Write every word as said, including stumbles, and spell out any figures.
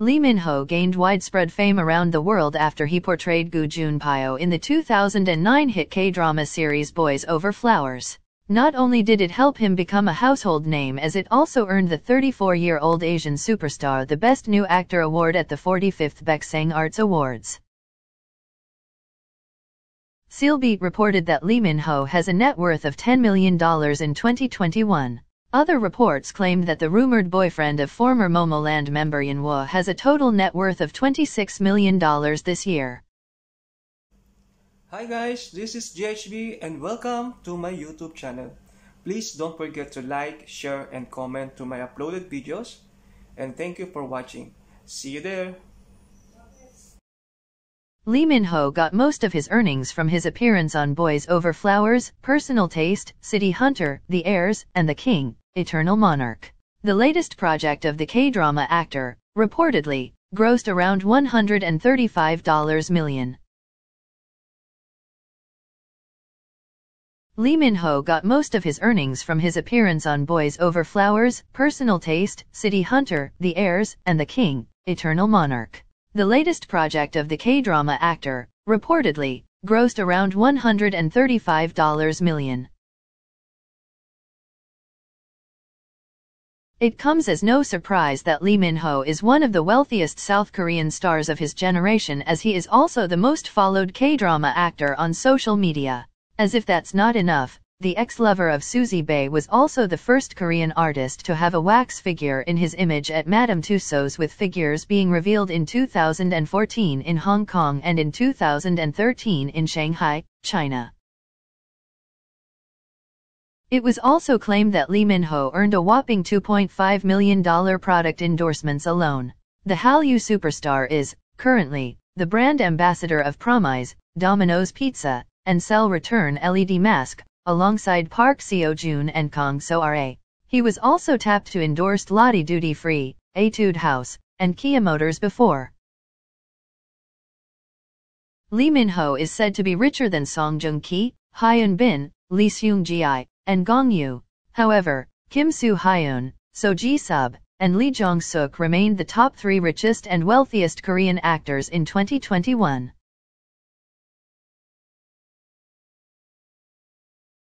Lee Min-ho gained widespread fame around the world after he portrayed Gu Jun-pyo in the two thousand nine hit K-drama series Boys Over Flowers. Not only did it help him become a household name, as it also earned the thirty-four-year-old Asian superstar the Best New Actor award at the forty-fifth Baeksang Arts Awards. Sealbeat reported that Lee Min-ho has a net worth of ten million dollars in twenty twenty-one. Other reports claimed that the rumored boyfriend of former Momo Land member Yeonwoo has a total net worth of twenty-six million dollars this year. Hi guys, this is J H B and welcome to my YouTube channel. Please don't forget to like, share and comment to my uploaded videos, and thank you for watching. See you there! Lee Min-ho got most of his earnings from his appearance on Boys Over Flowers, Personal Taste, City Hunter, The Heirs, and The King: Eternal Monarch. The latest project of the K-drama actor, reportedly, grossed around one hundred thirty-five million dollars. Lee Min-ho got most of his earnings from his appearance on Boys Over Flowers, Personal Taste, City Hunter, The Heirs, and The King: Eternal Monarch. The latest project of the K-drama actor, reportedly, grossed around one hundred thirty-five million dollars. It comes as no surprise that Lee Min-ho is one of the wealthiest South Korean stars of his generation, as he is also the most followed K-drama actor on social media. As if that's not enough, the ex-lover of Suzy Bae was also the first Korean artist to have a wax figure in his image at Madame Tussauds, with figures being revealed in two thousand fourteen in Hong Kong and in two thousand thirteen in Shanghai, China. It was also claimed that Lee Min-ho earned a whopping two point five million dollars product endorsements alone. The Hallyu superstar is, currently, the brand ambassador of Promise, Domino's Pizza, and Cell Return L E D Mask, alongside Park Seo Joon and Kang Sora. He was also tapped to endorse Lottie Duty Free, Etude House, and Kia Motors before. Lee Min-ho is said to be richer than Song Joong Ki, Hyun Bin, Lee Seung Gi, and Gong Yoo. However, Kim Soo Hyun, So Ji Sub, and Lee Jong Suk remained the top three richest and wealthiest Korean actors in twenty twenty-one.